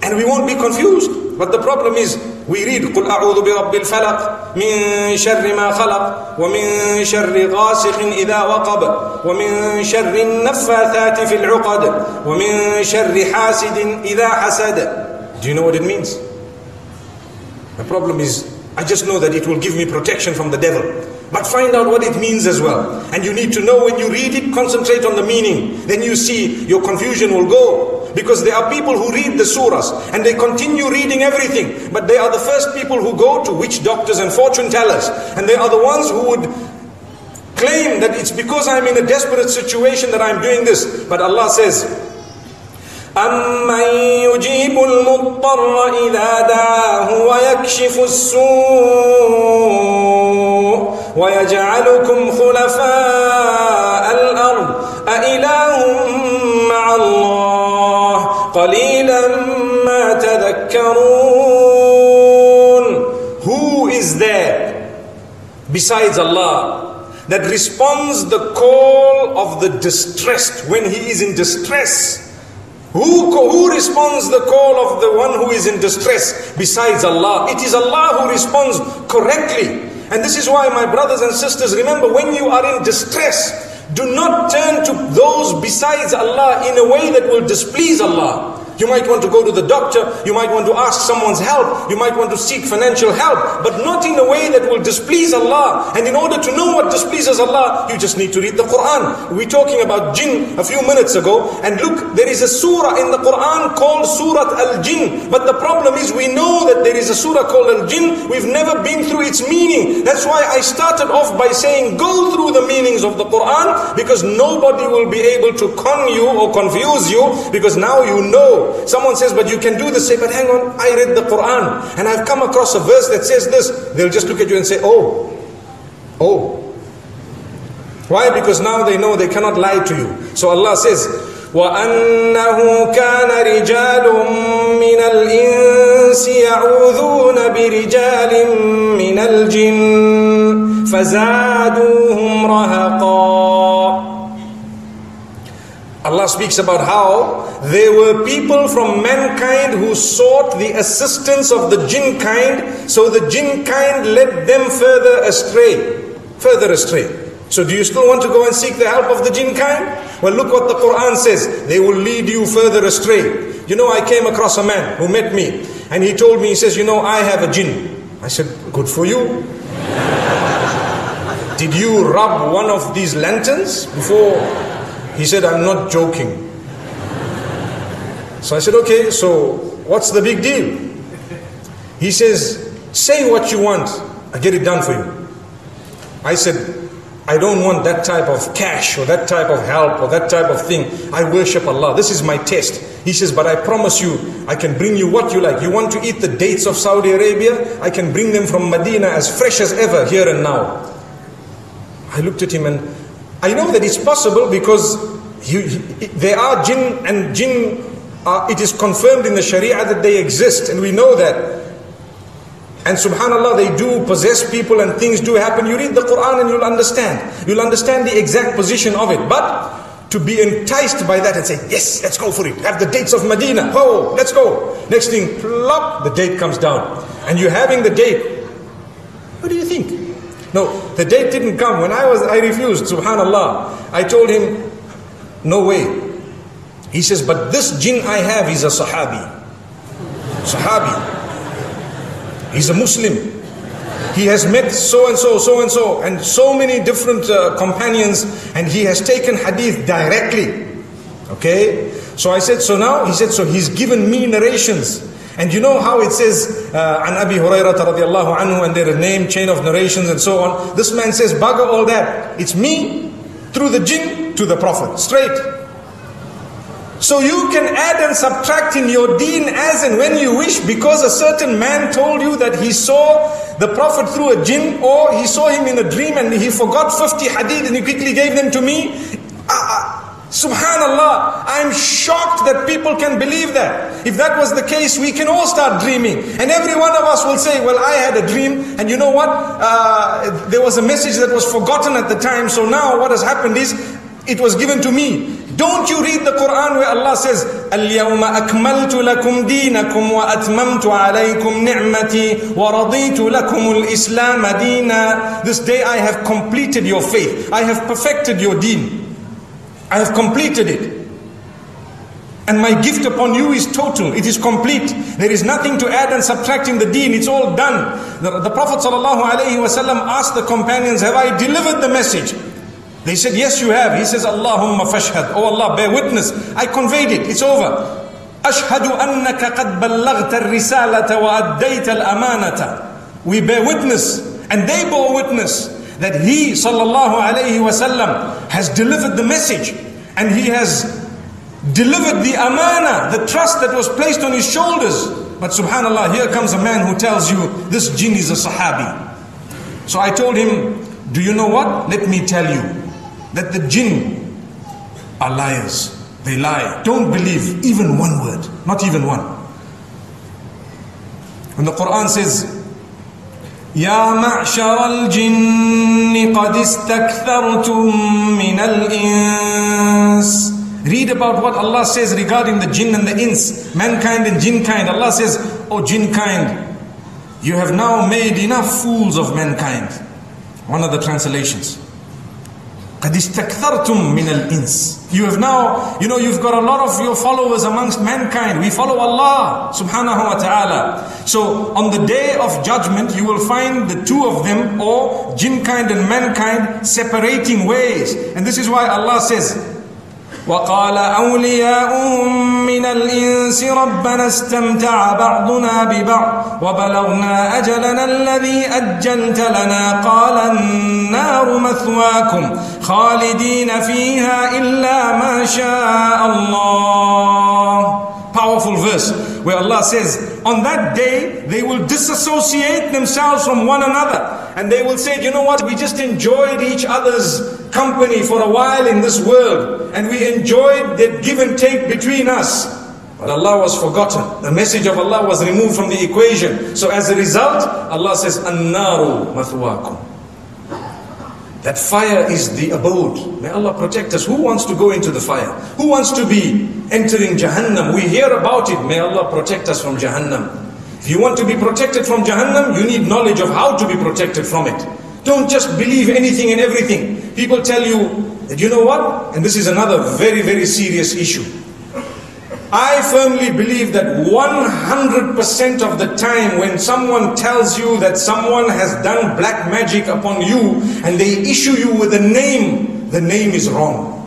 and we won't be confused. But the problem is, we read, قُلْ أَعُوذُ بِرَبِّ الْفَلَقِ مِنْ شَرِّ مَا خَلَقْ وَمِنْ شَرِّ غَاسِقٍ إِذَا وَقَبَ وَمِنْ شَرِّ النَّفَّاثَاتِ فِي الْعُقَدِ وَمِنْ شَرِّ حَاسِدٍ إِذَا حَسَدَ. Do you know what it means? The problem is, I just know that it will give me protection from the devil. But find out what it means as well. And you need to know when you read it, concentrate on the meaning. Then you see your confusion will go. Because there are people who read the surahs and they continue reading everything. But they are the first people who go to witch doctors and fortune tellers. And they are the ones who would claim that it's because I'm in a desperate situation that I'm doing this. But Allah says, أَمَّنْ يُجِيبُ الْمُضْطَرَّ إِذَا دَعَاهُ وَيَكْشِفُ السُّوءَ وَيَجْعَلُكُمْ خُلَفَاءَ الْأَرْضِ أَإِلَهٌ مَعَ اللَّهِ قَلِيلًا مَا تَذَكَّرُونَ. Who is there besides Allah that responds the call of the distressed when he is in distress? Who, who responds the call of the one who is in distress besides Allah? It is Allah who responds correctly. And this is why, my brothers and sisters, remember when you are in distress, Do not turn to those besides Allah in a way that will displease Allah. You might want to go to the doctor, you might want to ask someone's help, you might want to seek financial help, but not in a way that will displease Allah. And in order to know what displeases Allah, you just need to read the Qur'an. We were talking about jinn a few minutes ago, and look, there is a surah in the Qur'an called Surah Al-Jinn. But the problem is we know that there is a surah called Al-Jinn, we've never been through its meaning. That's why I started off by saying go through the meanings of the Qur'an, because nobody will be able to con you or confuse you, because now you know. Someone says, but you can do this. Say, but hang on, I read the Qur'an and I've come across a verse that says this. They'll just look at you and say, oh, oh. Why? Because now they know they cannot lie to you. So Allah says, وَأَنَّهُ كَانَ رِجَالٌ مِّنَ الْإِنسِ يَعُوذُونَ بِرِجَالٍ مِّنَ الْجِنِّ فَزَادُوهُمْ رَهَقًا. Allah speaks about how there were people from mankind who sought the assistance of the jinn kind, so the jinn kind led them further astray, further astray. So do you still want to go and seek the help of the jinn kind? Well, look what the Qur'an says, they will lead you further astray. You know, I came across a man who met me and he told me, he says, you know, I have a jinn. I said, good for you. Did you rub one of these lanterns before? He said, I'm not joking. So I said, okay, so what's the big deal? He says, say what you want, I get it done for you. I said, I don't want that type of cash or that type of help or that type of thing. I worship Allah. This is my test. He says, but I promise you, I can bring you what you like. You want to eat the dates of Saudi Arabia? I can bring them from Medina as fresh as ever here and now. I looked at him and I know that it's possible because you, there are jinn, and jinn, uh, it is confirmed in the Sharia that they exist, and we know that. And subhanallah, they do possess people and things do happen. You read the Qur'an and you'll understand. You'll understand the exact position of it. But to be enticed by that and say, yes, let's go for it. Have the dates of Medina. Oh, let's go. Next thing, plop, the date comes down. And you're having the date. What do you think? No, the date didn't come. When I was, I refused, subhanallah. I told him, no way. He says, but this jinn I have is a Sahabi. Sahabi. He's a Muslim. He has met so and so, so and so, and so many different uh, companions, and he has taken hadith directly. Okay? So I said, so now? He said, so he's given me narrations. And you know how it says, an Abi Hurairah radiallahu anhu, and their name, chain of narrations and so on. This man says, bugger all that. It's me, through the jinn, to the Prophet, straight. So you can add and subtract in your deen as and when you wish, because a certain man told you that he saw the Prophet through a jinn, or he saw him in a dream and he forgot fifty hadith and he quickly gave them to me. Ah, ah. Subhanallah, I'm shocked that people can believe that. If that was the case, we can all start dreaming. And every one of us will say, well, I had a dream. And you know what? Uh, there was a message that was forgotten at the time. So now what has happened is, it was given to me. Don't you read the Qur'an where Allah says, الْيَوْمَ أَكْمَلْتُ لَكُمْ دِينَكُمْ وَأَتْمَمْتُ عَلَيْكُمْ نِعْمَتِي وَرَضِيتُ لَكُمُ الْإِسْلَامَ دِينًا. This day I have completed your faith. I have perfected your deen. I have completed it. And my gift upon you is total. It is complete. There is nothing to add and subtract in the deen. It's all done. The, the Prophet ﷺ asked the companions, have I delivered the message? They said, yes, you have. He says, Allahumma fashhad. Oh Allah, bear witness. I conveyed it. It's over. Ashhadu annaka qad ballaghta ar-risalata wa addayta al-amanata. We bear witness. And they bore witness that he sallallahu alayhi wasallam has delivered the message, and he has delivered the amana, the trust that was placed on his shoulders. But subhanallah, here comes a man who tells you this jinn is a Sahabi. So I told him, do you know what? Let me tell you that the jinn are liars. They lie. Don't believe even one word, not even one. And the Qur'an says, يا معشر الجن قد استكثرتم من الإنس. Read about what Allah says regarding the jinn and the ins, mankind and jinn kind. Allah says, O jinn kind, you have now made enough fools of mankind. One of the translations. You have now, you know, you've got a lot of your followers amongst mankind. We follow Allah subhanahu wa ta'ala. So on the day of judgment, you will find the two of them, or jinkind and mankind, separating ways. And this is why Allah says, وَقَالَ أَوْلِيَاؤُهُمْ مِنَ الْإِنسِ رَبَّنَا اسْتَمْتَعَ بَعْضُنَا بِبَعْضٍ وَبَلَغْنَا أَجَلَنَا الَّذِي أَجَّلْتَ لَنَا قَالَ النَّارُ مَثْوَاكُمْ خَالِدِينَ فِيهَا إِلَّا مَا شَاءَ اللَّهُ. Powerful verse where Allah says, on that day they will disassociate themselves from one another, and they will say, you know what, we just enjoyed each other's company for a while in this world, and we enjoyed that give and take between us, but Allah was forgotten. The message of Allah was removed from the equation. So as a result, Allah says, "An-naru mathwaakum." That fire is the abode. May Allah protect us. Who wants to go into the fire? Who wants to be entering Jahannam? We hear about it. May Allah protect us from Jahannam. If you want to be protected from Jahannam, you need knowledge of how to be protected from it. Don't just believe anything and everything. People tell you that, you know what? And this is another very, very serious issue. I firmly believe that one hundred percent of the time when someone tells you that someone has done black magic upon you and they issue you with a name, the name is wrong.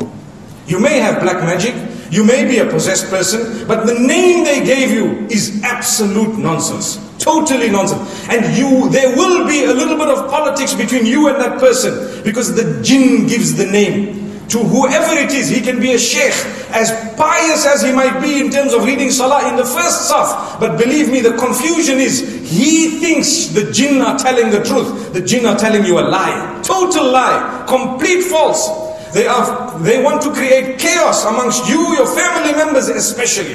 You may have black magic, you may be a possessed person, but the name they gave you is absolute nonsense. Totally nonsense. And you, there will be a little bit of politics between you and that person, because the jinn gives the name. To whoever it is, he can be a sheikh, as pious as he might be in terms of reading Salah in the first saf. But believe me, the confusion is, he thinks the jinn are telling the truth. The jinn are telling you a lie. Total lie. Complete false. They, are, they want to create chaos amongst you, your family members especially.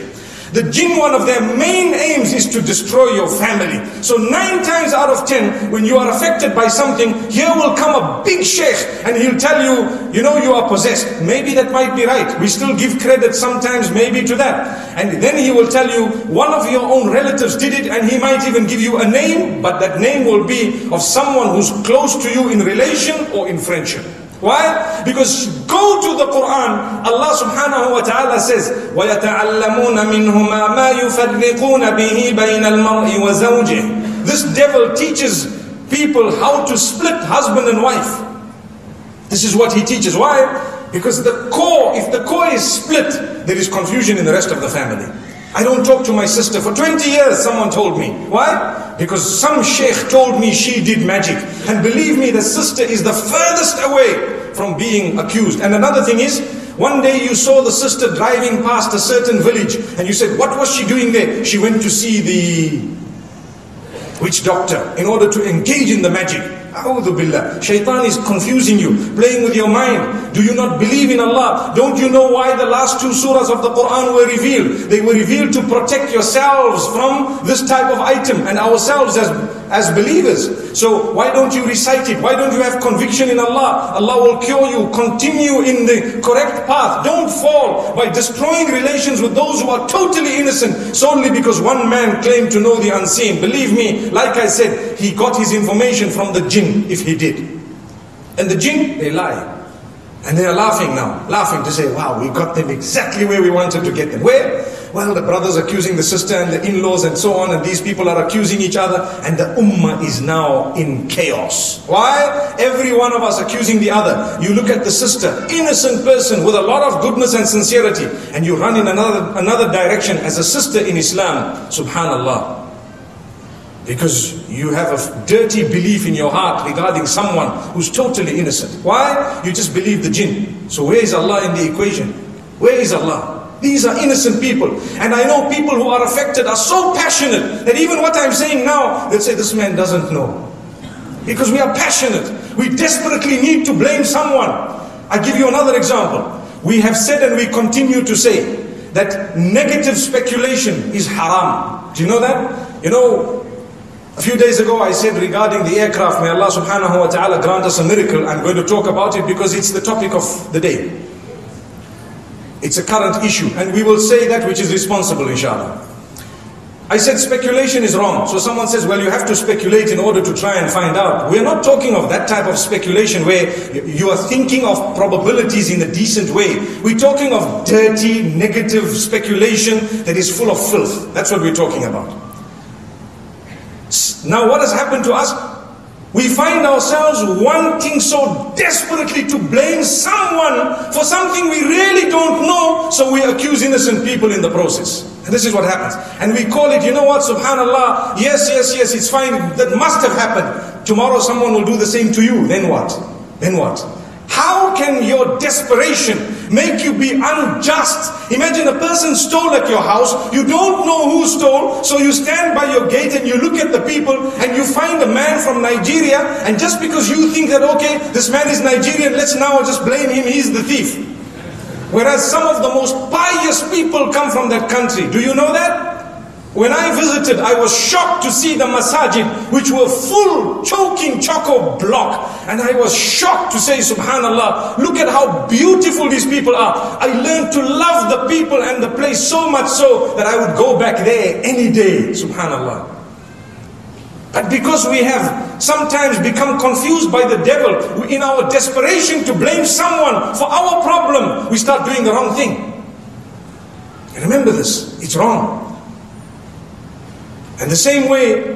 The jinn, one of their main aims is to destroy your family. So nine times out of ten, when you are affected by something, here will come a big sheikh and he'll tell you, you know, you are possessed. Maybe that might be right. We still give credit sometimes maybe to that. And then he will tell you, one of your own relatives did it, and he might even give you a name, but that name will be of someone who's close to you in relation or in friendship. Why? Because go to the Qur'an. Allah subhanahu wa ta'ala says, وَيَتَعَلَّمُونَ مِنْهُمَا مَا يُفَرِّقُونَ بِهِ بَيْنَ الْمَرْءِ وَزَوْجِهِ. This devil teaches people how to split husband and wife. This is what he teaches. Why? Because the core, if the core is split, there is confusion in the rest of the family. I don't talk to my sister for twenty years, someone told me. Why? Because some sheikh told me she did magic. And believe me, the sister is the furthest away from being accused. And another thing is, one day you saw the sister driving past a certain village and you said, what was she doing there? She went to see the witch doctor in order to engage in the magic. A'udhu Billah. Shaitan is confusing you, playing with your mind. Do you not believe in Allah? Don't you know why the last two surahs of the Qur'an were revealed? They were revealed to protect yourselves from this type of item, and ourselves as, as believers. So why don't you recite it? Why don't you have conviction in Allah? Allah will cure you. Continue in the correct path. Don't fall by destroying relations with those who are totally innocent solely because one man claimed to know the unseen. Believe me, like I said, he got his information from the jinn. If he did. And the jinn, they lie. And they are laughing now, laughing to say, wow, we got them exactly where we wanted to get them. Where? Well, the brother's accusing the sister and the in-laws and so on, and these people are accusing each other, and the ummah is now in chaos. Why? Every one of us accusing the other. You look at the sister, innocent person with a lot of goodness and sincerity, and you run in another, another direction as a sister in Islam. Subhanallah. Because you have a dirty belief in your heart regarding someone who's totally innocent. Why? You just believe the jinn. So where is Allah in the equation? Where is Allah? These are innocent people. And I know people who are affected are so passionate that even what I'm saying now, they'll say, this man doesn't know. Because we are passionate. We desperately need to blame someone. I give you another example. We have said and we continue to say that negative speculation is haram. Do you know that? You know, a few days ago I said regarding the aircraft, may Allah subhanahu wa ta'ala grant us a miracle. I'm going to talk about it because it's the topic of the day. It's a current issue, and we will say that which is responsible, inshallah. I said speculation is wrong. So someone says, well, you have to speculate in order to try and find out. We're not talking of that type of speculation where you are thinking of probabilities in a decent way. We're talking of dirty, negative speculation that is full of filth. That's what we're talking about. Now, what has happened to us? We find ourselves wanting so desperately to blame someone for something we really don't know, so we accuse innocent people in the process. And this is what happens. And we call it, you know what, subhanallah, yes, yes, yes, it's fine, that must have happened. Tomorrow someone will do the same to you. Then what? Then what? How can your desperation make you be unjust? Imagine a person stole at your house. You don't know who stole, so you stand by your gate and you look at the people and you find a man from Nigeria, and just because you think that, okay, this man is Nigerian, let's now just blame him, he's the thief. Whereas some of the most pious people come from that country. Do you know that? When I visited, I was shocked to see the masajid, which were full, choking, choco-block. And I was shocked to say, subhanallah, look at how beautiful these people are. I learned to love the people and the place so much so that I would go back there any day, subhanallah. But because we have sometimes become confused by the devil, in our desperation to blame someone for our problem, we start doing the wrong thing. And remember this, it's wrong. And the same way,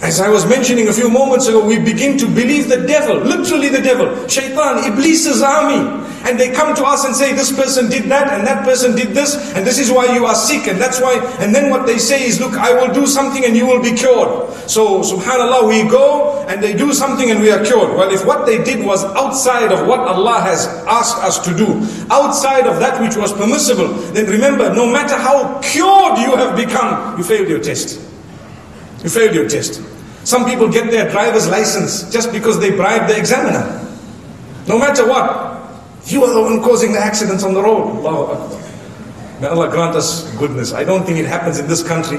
as I was mentioning a few moments ago, we begin to believe the devil, literally the devil, Shaitan, Iblis's army. And they come to us and say, this person did that, and that person did this, and this is why you are sick, and that's why. And then what they say is, look, I will do something and you will be cured. So, subhanallah, we go and they do something and we are cured. Well, if what they did was outside of what Allah has asked us to do, outside of that which was permissible, then remember, no matter how cured you have become, you failed your test. You failed your test. Some people get their driver's license just because they bribed the examiner. No matter what. You are the one causing the accidents on the road. Allahu Akbar. May Allah grant us goodness. I don't think it happens in this country.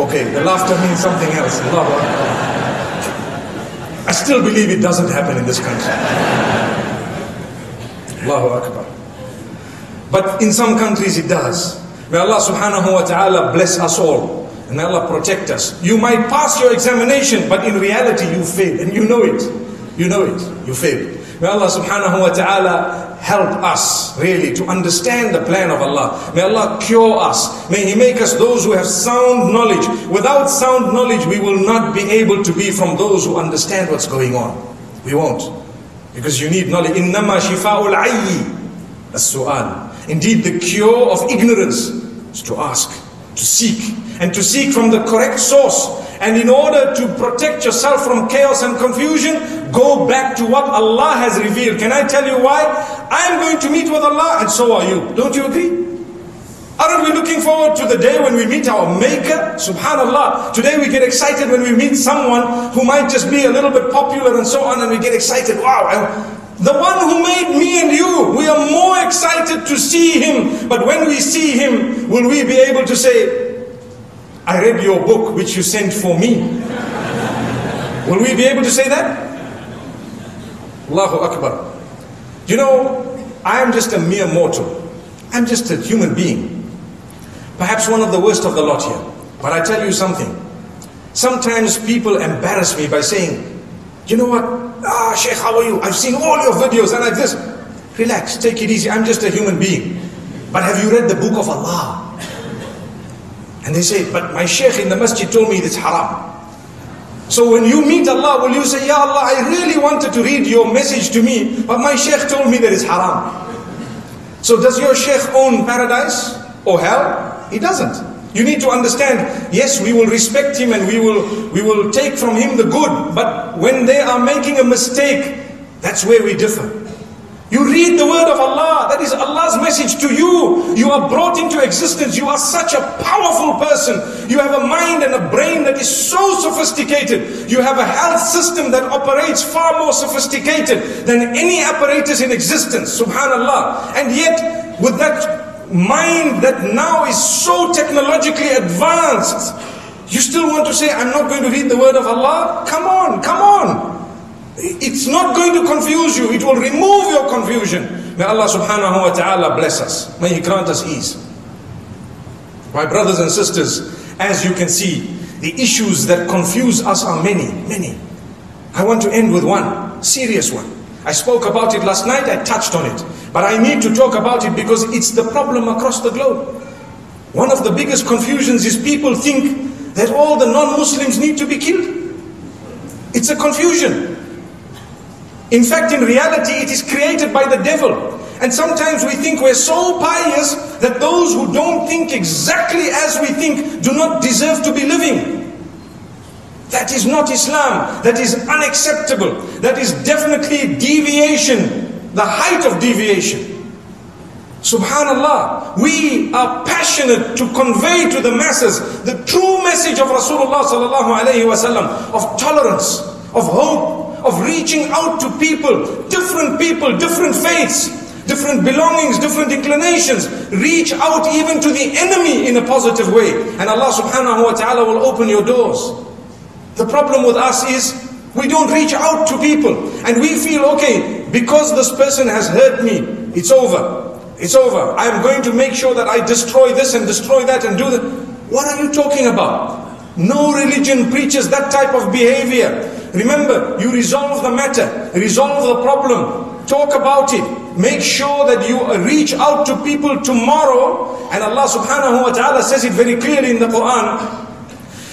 Okay, the laughter means something else. Allahu Akbar. I still believe it doesn't happen in this country. Allahu Akbar. But in some countries it does. May Allah subhanahu wa ta'ala bless us all. And may Allah protect us. You might pass your examination, but in reality you failed. And you know it. You know it. You failed. May Allah subhanahu wa ta'ala help us really to understand the plan of Allah. May Allah cure us. May He make us those who have sound knowledge. Without sound knowledge, we will not be able to be from those who understand what's going on. We won't. Because you need knowledge. Innama shifa'ul ayyi as-su'al. Indeed, the cure of ignorance is to ask, to seek, and to seek from the correct source. And in order to protect yourself from chaos and confusion, go back to what Allah has revealed. Can I tell you why? I'm going to meet with Allah, and so are you. Don't you agree? Aren't we looking forward to the day when we meet our Maker? Subhanallah. Today we get excited when we meet someone who might just be a little bit popular and so on, and we get excited. Wow. I'm the one who made me and you, we are more excited to see Him. But when we see Him, will we be able to say, I read your book which you sent for me? Will we be able to say that? Allahu Akbar. You know, I am just a mere mortal. I'm just a human being. Perhaps one of the worst of the lot here. But I tell you something. Sometimes people embarrass me by saying, you know what? Ah, Sheikh, how are you? I've seen all your videos and like this. Relax, take it easy. I'm just a human being. But have you read the book of Allah? And they say, but my sheikh in the masjid told me it's haram. So when you meet Allah, will you say, Ya Allah, I really wanted to read your message to me, but my sheikh told me that it's haram. So does your sheikh own paradise or hell? He doesn't. You need to understand, yes, we will respect him and we will, we will take from him the good. But when they are making a mistake, that's where we differ. You read the word of Allah, that is Allah's message to you. You are brought into existence. You are such a powerful person. You have a mind and a brain that is so sophisticated. You have a health system that operates far more sophisticated than any apparatus in existence. Subhanallah. And yet, with that mind that now is so technologically advanced, you still want to say, I'm not going to read the word of Allah? Come on, come on. It's not going to confuse you. It will remove your confusion. May Allah subhanahu wa ta'ala bless us. May He grant us ease. My brothers and sisters, as you can see, the issues that confuse us are many, many. I want to end with one, serious one. I spoke about it last night, I touched on it. But I need to talk about it because it's the problem across the globe. One of the biggest confusions is people think that all the non-Muslims need to be killed. It's a confusion. In fact, in reality, it is created by the devil. And sometimes we think we're so pious that those who don't think exactly as we think do not deserve to be living. That is not Islam. That is unacceptable. That is definitely deviation, the height of deviation. Subhanallah, we are passionate to convey to the masses the true message of Rasulullah sallallahu alayhi wa sallam, of tolerance, of hope, of reaching out to people, different people, different faiths, different belongings, different inclinations. Reach out even to the enemy in a positive way. And Allah subhanahu wa ta'ala will open your doors. The problem with us is we don't reach out to people and we feel, okay, because this person has hurt me, it's over. It's over. I'm going to make sure that I destroy this and destroy that and do that. What are you talking about? No religion preaches that type of behavior. Remember, you resolve the matter, resolve the problem, talk about it. Make sure that you reach out to people tomorrow. And Allah subhanahu wa ta'ala says it very clearly in the Qur'an.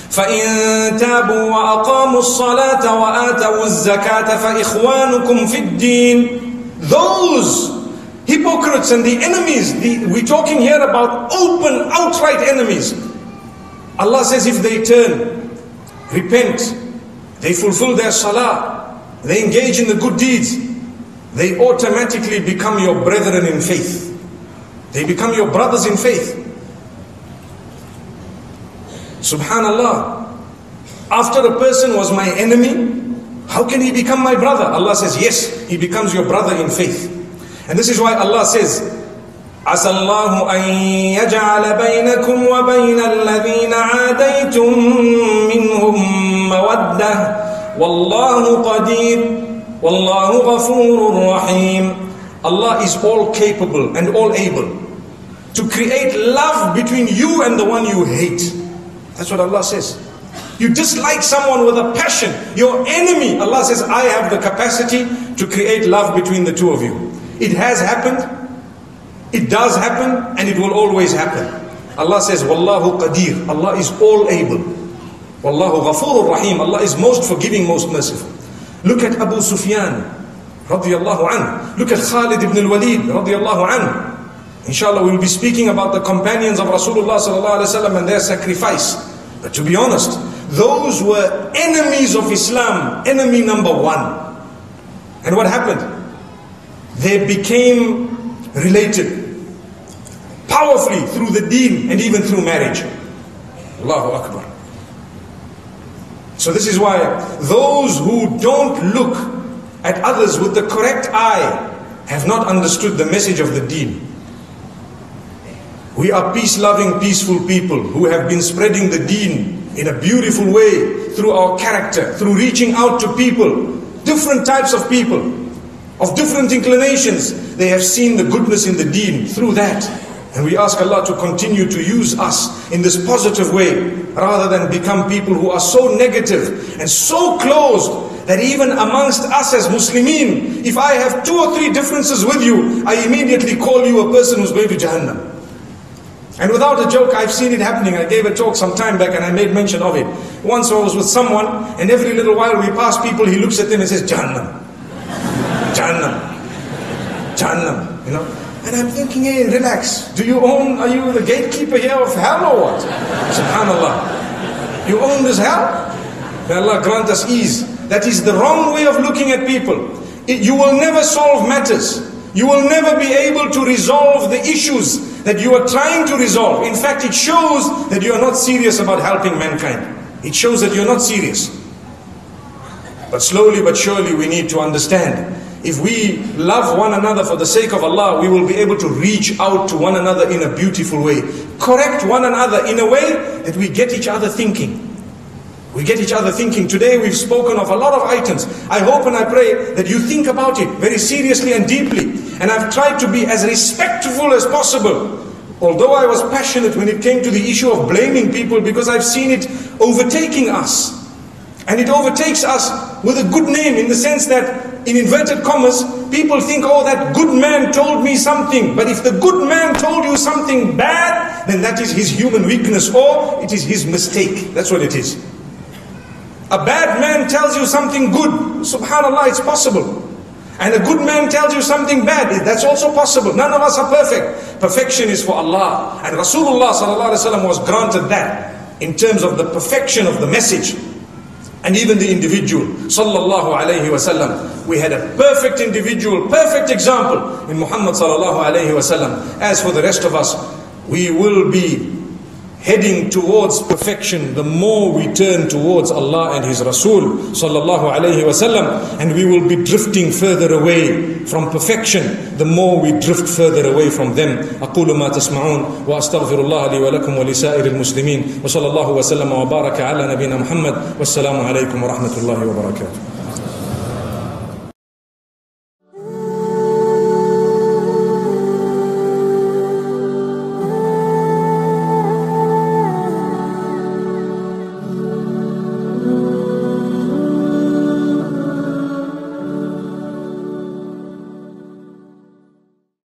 فَإِن تَابُوا وَأَقَامُوا الصَّلَاةَ وَآتَوُوا الزَّكَاةَ فَإِخْوَانُكُمْ فِي الدِّينِ. Those hypocrites and the enemies, the, we're talking here about open, outright enemies. Allah says if they turn, repent, they fulfill their salah, they engage in the good deeds, they automatically become your brethren in faith. They become your brothers in faith. Subhanallah, after a person was my enemy, how can he become my brother? Allah says, yes, he becomes your brother in faith. And this is why Allah says, عَسَى اللَّهُ أَن يَجْعَلَ بَيْنَكُمْ وَبَيْنَ الَّذِينَ عَادَيْتُم مِّنْهُمْ مَوَدَّةً وَاللَّهُ قَدِيرٌ وَاللَّهُ غَفُورٌ رَحِيمٌ. Allah is all capable and all able to create love between you and the one you hate. That's what Allah says. You dislike someone with a passion, your enemy. Allah says, I have the capacity to create love between the two of you. It has happened, it does happen, and it will always happen. Allah says, Wallahu Qadir. Allah is all able. Wallahu Ghafurur Rahim. Allah is most forgiving, most merciful. Look at Abu Sufyan, radiyallahu anhu. Look at Khalid ibn al-Waleed, radiyallahu anhu. Inshallah, we'll be speaking about the companions of Rasulullah sallallahu alaihi wasallam and their sacrifice. But to be honest, those were enemies of Islam, enemy number one. And what happened? They became related powerfully through the deen and even through marriage. Allahu Akbar. So this is why those who don't look at others with the correct eye have not understood the message of the deen. We are peace-loving, peaceful people who have been spreading the deen in a beautiful way through our character, through reaching out to people, different types of people, of different inclinations. They have seen the goodness in the deen through that. And we ask Allah to continue to use us in this positive way rather than become people who are so negative and so closed that even amongst us as Muslimin, if I have two or three differences with you, I immediately call you a person who's going to Jahannam. And without a joke, I've seen it happening. I gave a talk some time back and I made mention of it. Once I was with someone and every little while we pass people, he looks at them and says, Jahannam, Jahannam, Jahannam, you know. And I'm thinking, hey, relax. Do you own, are you the gatekeeper here of hell or what? SubhanAllah. You own this hell? May Allah grant us ease. That is the wrong way of looking at people. It, you will never solve matters. You will never be able to resolve the issues that you are trying to resolve. In fact, it shows that you are not serious about helping mankind. It shows that you're not serious. But slowly but surely we need to understand, if we love one another for the sake of Allah, we will be able to reach out to one another in a beautiful way. Correct one another in a way that we get each other thinking. We get each other thinking. Today we've spoken of a lot of items. I hope and I pray that you think about it very seriously and deeply. And I've tried to be as respectful as possible Although I was passionate when it came to the issue of blaming people, because I've seen it overtaking us. And it overtakes us with a good name, in the sense that, in inverted commas, people think, oh, that good man told me something. But if the good man told you something bad, then that is his human weakness, or it is his mistake. That's what it is. A bad man tells you something good. Subhanallah, it's possible. And a good man tells you something bad, that's also possible. None of us are perfect. Perfection is for Allah. And Rasulullah sallallahu alaihi wasallam was granted that in terms of the perfection of the message. And even the individual, sallallahu alayhi wasallam, we had a perfect individual, perfect example in Muhammad sallallahu alayhi wasallam. As for the rest of us, we will be heading towards perfection the more we turn towards Allah and His Rasul sallallahu alayhi wasallam, and we will be drifting further away from perfection the more we drift further away from them. أقول ما تسمعون وأستغفر الله لي ولكم ولسائر المسلمين وصلى الله وسلم وبارك على نبينا محمد والسلام عليكم ورحمة الله وبركاته.